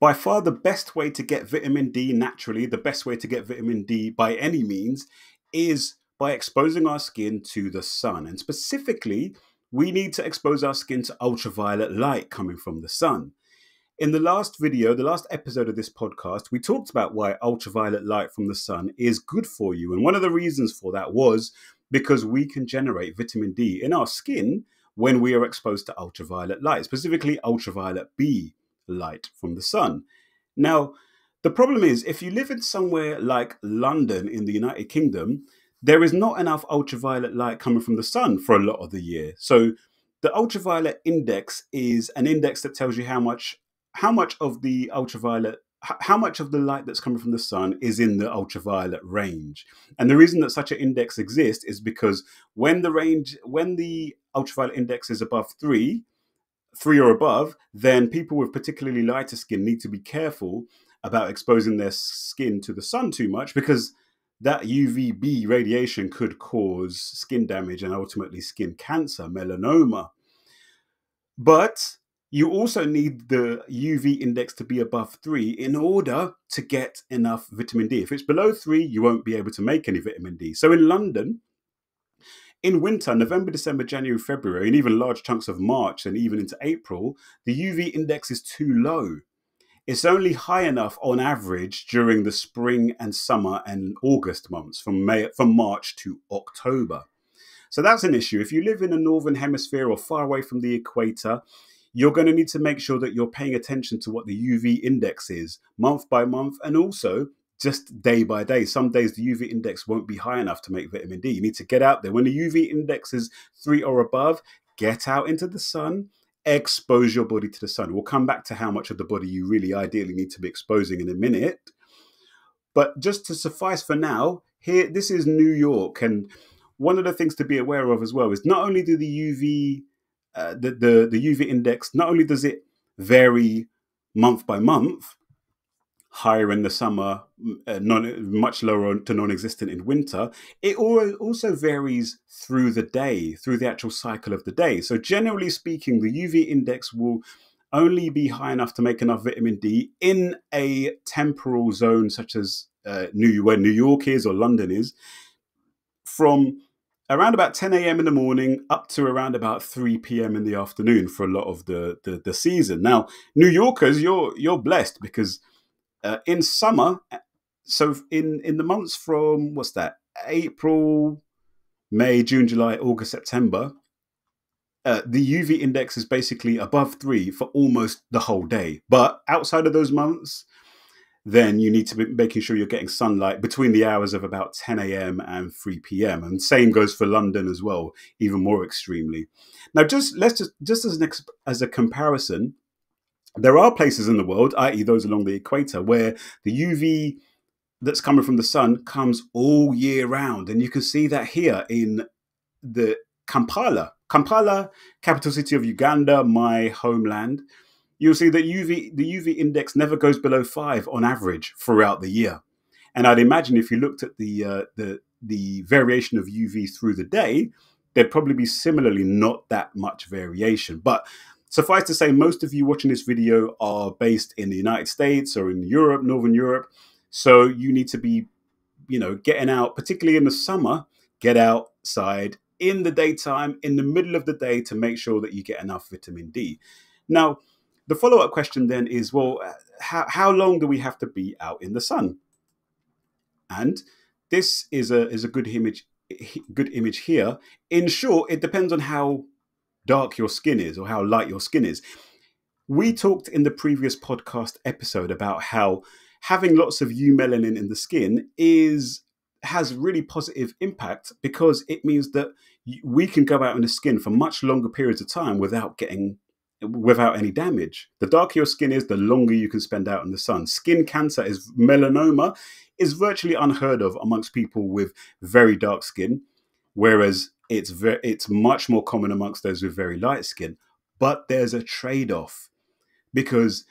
By far the best way to get vitamin D naturally, the best way to get vitamin D by any means, is by exposing our skin to the sun. And specifically, we need to expose our skin to ultraviolet light coming from the sun. In the last video, the last episode of this podcast, we talked about why ultraviolet light from the sun is good for you. And one of the reasons for that was because we can generate vitamin D in our skin when we are exposed to ultraviolet light, specifically ultraviolet B light from the sun. Now, the problem is if you live in somewhere like London in the United Kingdom, there is not enough ultraviolet light coming from the sun for a lot of the year. So the ultraviolet index is an index that tells you how much of the light that's coming from the sun is in the ultraviolet range. And the reason that such an index exists is because when the ultraviolet index is above three or above, then people with particularly lighter skin need to be careful about exposing their skin to the sun too much, because that UVB radiation could cause skin damage and ultimately skin cancer, melanoma. But you also need the UV index to be above 3 in order to get enough vitamin D. If it's below 3, you won't be able to make any vitamin D. So in London, in winter, November, December, January, February, and even large chunks of March and even into April, the UV index is too low. It's only high enough on average during the spring and summer and August months, from March to October. So that's an issue. If you live in a northern hemisphere or far away from the equator, you're going to need to make sure that you're paying attention to what the UV index is month by month, and also just day by day. Some days the UV index won't be high enough to make vitamin D. You need to get out there. When the UV index is 3 or above, get out into the sun, expose your body to the sun. We'll come back to how much of the body you really ideally need to be exposing in a minute. But just to suffice for now, here, this is New York. And one of the things to be aware of as well is not only do the UV index, not only does it vary month by month, higher in the summer, much lower to non-existent in winter, it also varies through the day, through the actual cycle of the day. So generally speaking, the UV index will only be high enough to make enough vitamin D in a temporal zone such as where New York is or London is, from around about 10 a.m. in the morning up to around about 3 p.m. in the afternoon for a lot of the season. Now, New Yorkers, you're blessed because in summer, so in the months from, what's that, April, May, June, July, August, September, the UV index is basically above 3 for almost the whole day. But outside of those months, then you need to be making sure you're getting sunlight between the hours of about 10 a.m. and 3 p.m. And same goes for London as well, even more extremely. Now, just as a comparison, there are places in the world, i.e. those along the equator, where the UV that's coming from the sun comes all year round. And you can see that here in the Kampala, capital city of Uganda, my homeland. You'll see that the UV index never goes below 5 on average throughout the year. And I'd imagine if you looked at the variation of UV through the day, there'd probably be similarly not that much variation. But suffice to say, most of you watching this video are based in the United States or in Europe, Northern Europe. So you need to be, getting out, particularly in the summer, get outside in the daytime, in the middle of the day, to make sure that you get enough vitamin D. Now, the follow-up question then is, well, how long do we have to be out in the sun? And this is a good image here. In short, it depends on how dark your skin is or how light your skin is. We talked in the previous podcast episode about how having lots of eumelanin in the skin has really positive impact, because it means that we can go out in the skin for much longer periods of time without any damage. The darker your skin is, the longer you can spend out in the sun. Skin cancer, is melanoma, is virtually unheard of amongst people with very dark skin, whereas it's much more common amongst those with very light skin. But there's a trade-off, because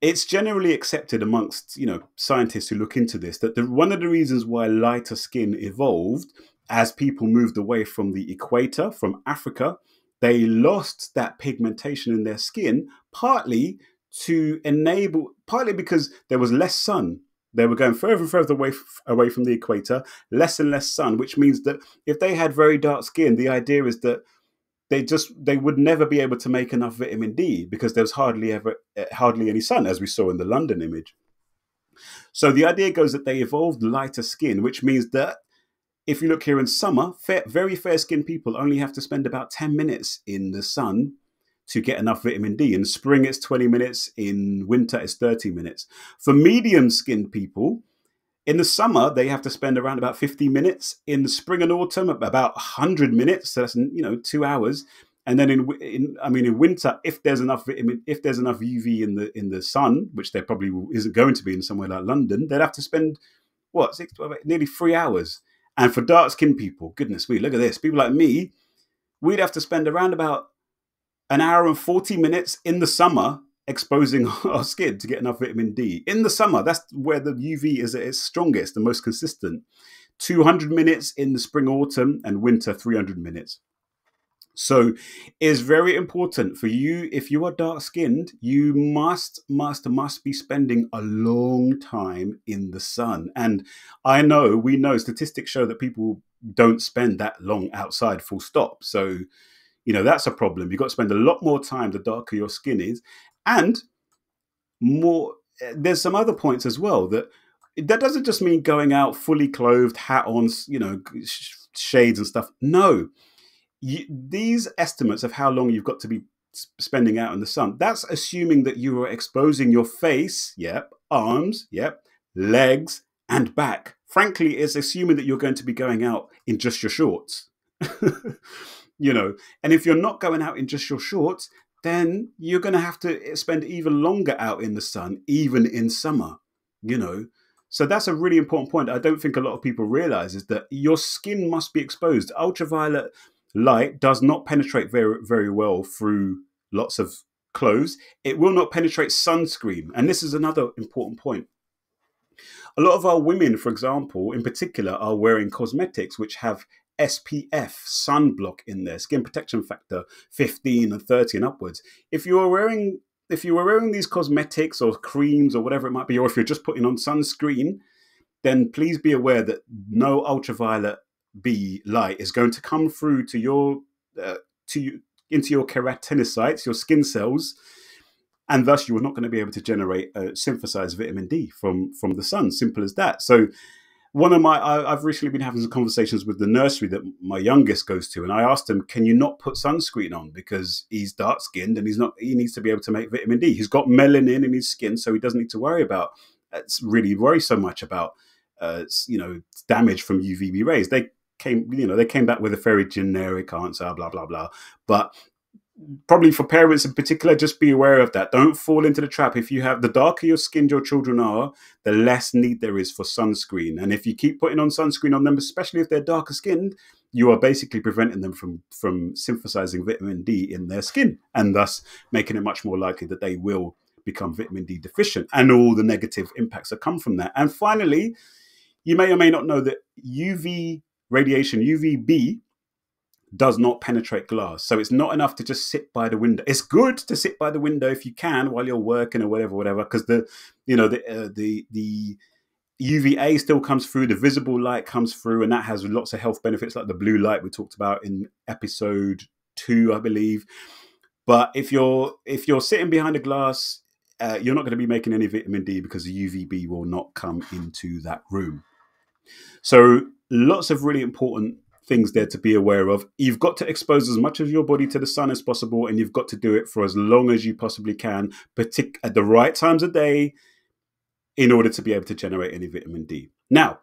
it's generally accepted amongst scientists who look into this that one of the reasons why lighter skin evolved as people moved away from the equator, from Africa, they lost that pigmentation in their skin, partly to enable, partly because there was less sun. They were going further and further away from the equator, less and less sun, which means that if they had very dark skin, the idea is that they would never be able to make enough vitamin D because there was hardly any sun, as we saw in the London image. So the idea goes that they evolved lighter skin, which means that if you look here in summer, very fair-skinned people only have to spend about 10 minutes in the sun to get enough vitamin D. In spring, it's 20 minutes. In winter, it's 30 minutes. For medium-skinned people, in the summer, they have to spend around about 50 minutes. In the spring and autumn, about 100 minutes. So that's, 2 hours. And then in winter, if there's enough UV in the sun, which there probably isn't going to be in somewhere like London, they'd have to spend, what, 6, 12, 8, nearly 3 hours. And for dark-skinned people, goodness me, look at this. People like me, we'd have to spend around about an hour and 40 minutes in the summer exposing our skin to get enough vitamin D. In the summer, that's where the UV is at its strongest, the most consistent. 200 minutes in the spring, autumn, and winter, 300 minutes. So it's very important for you, if you are dark-skinned, you must be spending a long time in the sun. And I know, we know, statistics show that people don't spend that long outside, full stop. So that's a problem. You've got to spend a lot more time the darker your skin is. And there's some other points as well. That doesn't just mean going out fully clothed, hat on, shades and stuff. No. These estimates of how long you've got to be spending out in the sun, that's assuming that you are exposing your face, yep, arms, yep, legs and back. Frankly, it's assuming that you're going to be going out in just your shorts. And if you're not going out in just your shorts, then you're going to have to spend even longer out in the sun, even in summer, So that's a really important point. I don't think a lot of people realize is that your skin must be exposed. Ultraviolet light does not penetrate very, very well through lots of clothes. It will not penetrate sunscreen. And this is another important point. A lot of our women, for example, in particular, are wearing cosmetics which have SPF, sunblock, in there, skin protection factor 15 and 30 and upwards. If you were wearing these cosmetics or creams or whatever it might be, or if you're just putting on sunscreen, then please be aware that no ultraviolet B light is going to come through to your into your keratinocytes, your skin cells, and thus you are not going to be able to generate synthesize vitamin D from the sun. Simple as that. So I've recently been having some conversations with the nursery that my youngest goes to, and I asked him, can you not put sunscreen on? Because he's dark skinned and he needs to be able to make vitamin D. He's got melanin in his skin, so he doesn't need to really worry so much about, damage from UVB rays. They came back with a very generic answer, blah, blah, blah. But probably for parents in particular, just be aware of that. Don't fall into the trap. If you have, the darker your skinned your children are, the less need there is for sunscreen. And if you keep putting on sunscreen on them, especially if they're darker skinned, you are basically preventing them from synthesizing vitamin D in their skin, and thus making it much more likely that they will become vitamin D deficient, and all the negative impacts that come from that. And finally, you may or may not know that UV radiation, UVB, does not penetrate glass. So it's not enough to just sit by the window. It's good to sit by the window if you can while you're working or whatever, because the UVA still comes through, the visible light comes through, and that has lots of health benefits, like the blue light we talked about in episode 2, I believe. But if you're sitting behind a glass, you're not going to be making any vitamin D because the UVB will not come into that room. So lots of really important things there to be aware of. You've got to expose as much of your body to the sun as possible, and you've got to do it for as long as you possibly can, at the right times of day, in order to be able to generate any vitamin D. Now,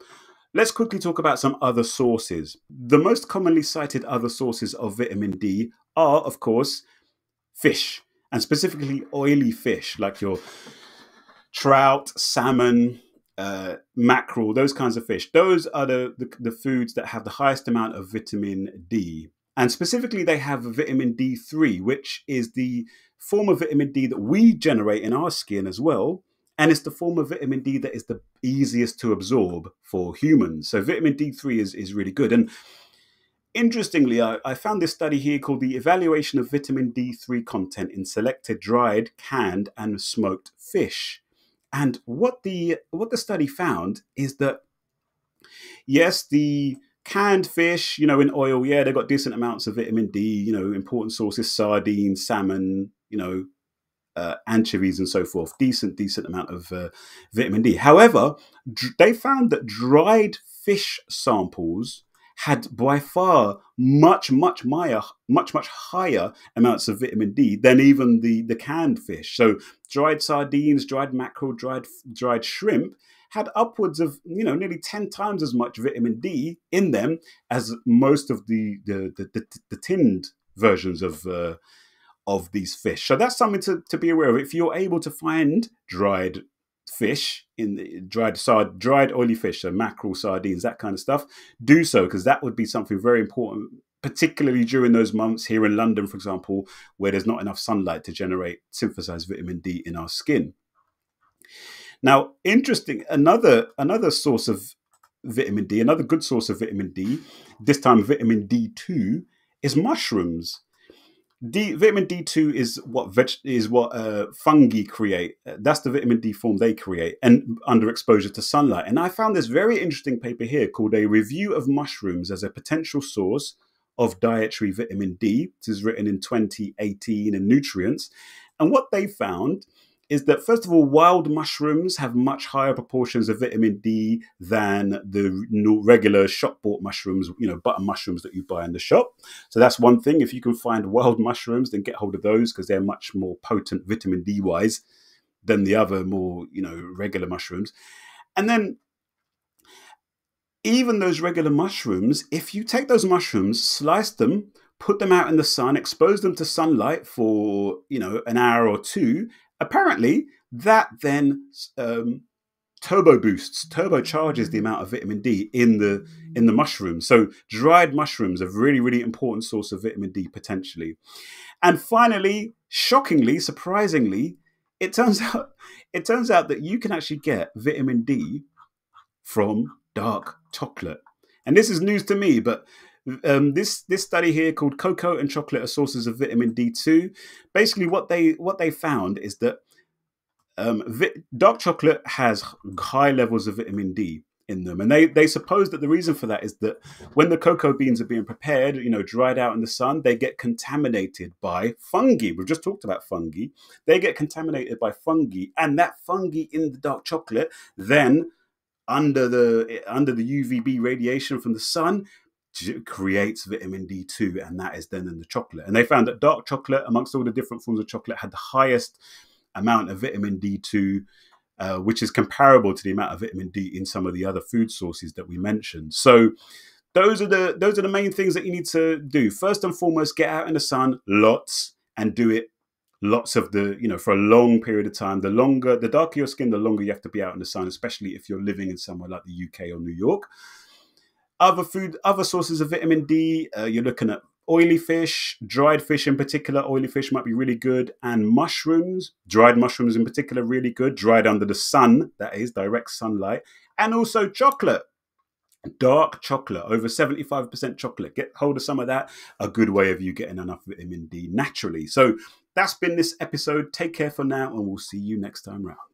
let's quickly talk about some other sources. The most commonly cited other sources of vitamin D are, of course, fish, and specifically oily fish like your trout, salmon, mackerel, those kinds of fish. Those are the foods that have the highest amount of vitamin D. And specifically, they have vitamin D3, which is the form of vitamin D that we generate in our skin as well. And it's the form of vitamin D that is the easiest to absorb for humans. So vitamin D3 is really good. And Interestingly, I found this study here called the Evaluation of Vitamin D3 Content in Selected Dried, Canned and Smoked Fish. And what the study found is that, yes, the canned fish, you know, in oil, yeah, they've got decent amounts of vitamin D, you know, important sources, sardines, salmon, you know, anchovies and so forth, decent amount of vitamin D. However, they found that dried fish samples had by far much higher amounts of vitamin D than even the canned fish. So dried sardines, dried mackerel, dried shrimp had upwards of, you know, nearly 10 times as much vitamin D in them as most of the tinned versions of these fish. So that's something to be aware of. If you're able to find dried fish, in the dried oily fish, so mackerel, sardines, that kind of stuff, do so, because that would be something very important, particularly during those months here in London, for example, where there's not enough sunlight to generate synthesized vitamin D in our skin. Now, interesting, another source of vitamin D, another good source of vitamin D, this time vitamin D2, is mushrooms. Vitamin D2 is what fungi create. That's the vitamin D form they create, and under exposure to sunlight. And I found this very interesting paper here called A Review of Mushrooms as a Potential Source of Dietary Vitamin D. This is written in 2018 in Nutrients. And what they found is that, first of all, wild mushrooms have much higher proportions of vitamin D than the regular shop-bought mushrooms, you know, butter mushrooms that you buy in the shop. So that's one thing. If you can find wild mushrooms, then get hold of those, because they're much more potent vitamin D-wise than the other more, you know, regular mushrooms. And then even those regular mushrooms, if you take those mushrooms, slice them, put them out in the sun, expose them to sunlight for, you know, an hour or two, apparently, that then turbocharges the amount of vitamin D in the mushroom. So dried mushrooms are a really, really important source of vitamin D potentially. And finally, shockingly, surprisingly, it turns out that you can actually get vitamin D from dark chocolate. And this is news to me, but this study here called Cocoa and Chocolate are Sources of Vitamin D2. Basically, what they found is that dark chocolate has high levels of vitamin D in them, and they suppose that the reason for that is that when the cocoa beans are being prepared, you know, dried out in the sun, they get contaminated by fungi. We've just talked about fungi. They get contaminated by fungi, and that fungi in the dark chocolate then, under the UVB radiation from the sun, creates vitamin D2, and that is then in the chocolate. And they found that dark chocolate, amongst all the different forms of chocolate, had the highest amount of vitamin D2, which is comparable to the amount of vitamin D in some of the other food sources that we mentioned. So those are the main things that you need to do. First and foremost, get out in the sun lots, and do it lots of the, you know, for a long period of time. The longer, the darker your skin, the longer you have to be out in the sun, especially if you're living in somewhere like the UK or New York. Other sources of vitamin D, you're looking at oily fish, dried fish in particular. Oily fish might be really good, and mushrooms, dried mushrooms in particular, really good. Dried under the sun, that is, direct sunlight. And also chocolate, dark chocolate, over 75% chocolate. Get hold of some of that, a good way of you getting enough vitamin D naturally. So that's been this episode. Take care for now, and we'll see you next time round.